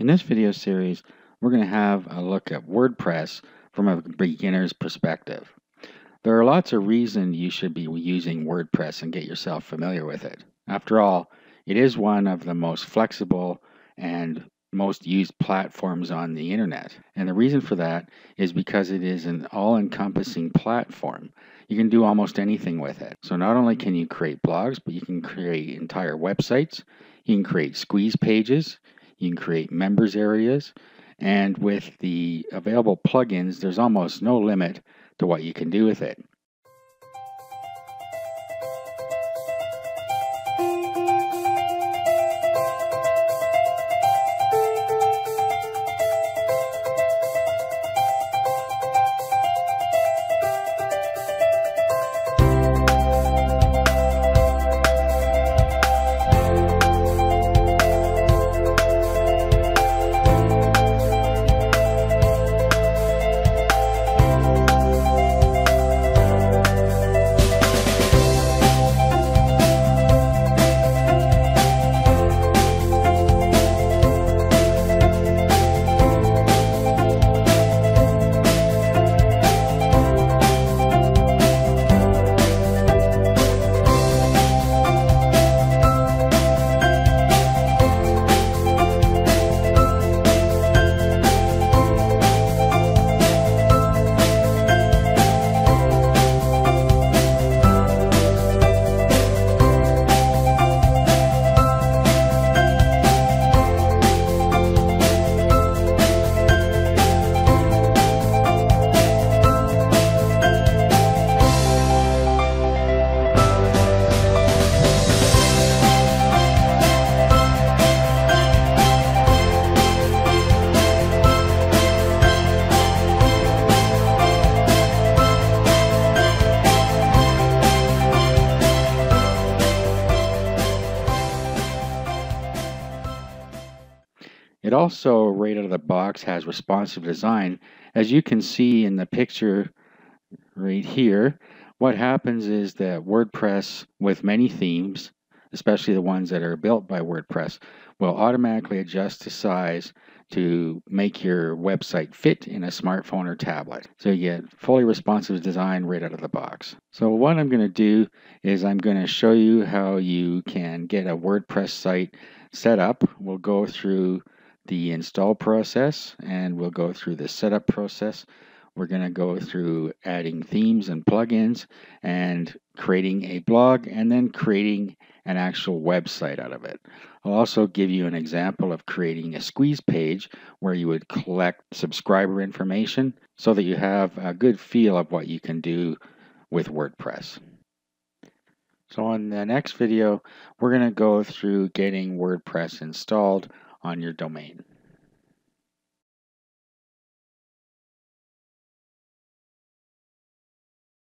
In this video series, we're going to have a look at WordPress from a beginner's perspective. There are lots of reasons you should be using WordPress and get yourself familiar with it. After all, it is one of the most flexible and most used platforms on the internet. And the reason for that is because it is an all-encompassing platform. You can do almost anything with it. So not only can you create blogs, but you can create entire websites, you can create squeeze pages, you can create members areas, and with the available plugins, there's almost no limit to what you can do with it. It also, right out of the box, has responsive design. As you can see in the picture right here, what happens is that WordPress, with many themes, especially the ones that are built by WordPress, will automatically adjust the size to make your website fit in a smartphone or tablet. So you get fully responsive design right out of the box. So what I'm going to do is I'm going to show you how you can get a WordPress site set up. We'll go through the install process and we'll go through the setup process. We're going to go through adding themes and plugins and creating a blog and then creating an actual website out of it. I'll also give you an example of creating a squeeze page where you would collect subscriber information so that you have a good feel of what you can do with WordPress. So in the next video, we're going to go through getting WordPress installed on your domain.